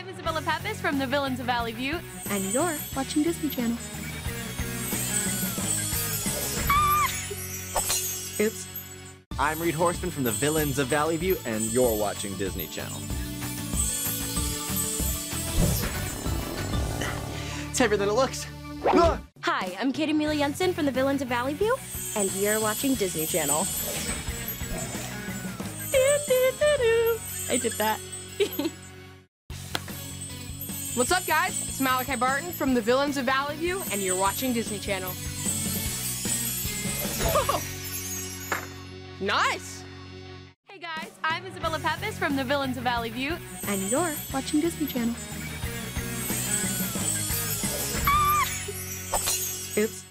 I'm Isabella Pappas from The Villains of Valley View. And you're watching Disney Channel. Oops. I'm Reed Horstman from The Villains of Valley View, and you're watching Disney Channel. It's heavier than it looks. Ah! Hi, I'm Kate Amelia Janssen from The Villains of Valley View, and you're watching Disney Channel. I did that. What's up, guys? It's Malachi Barton from The Villains of Valley View, and you're watching Disney Channel. Whoa. Nice! Hey guys, I'm Isabella Pappas from The Villains of Valley View. And you're watching Disney Channel. Ah! Oops.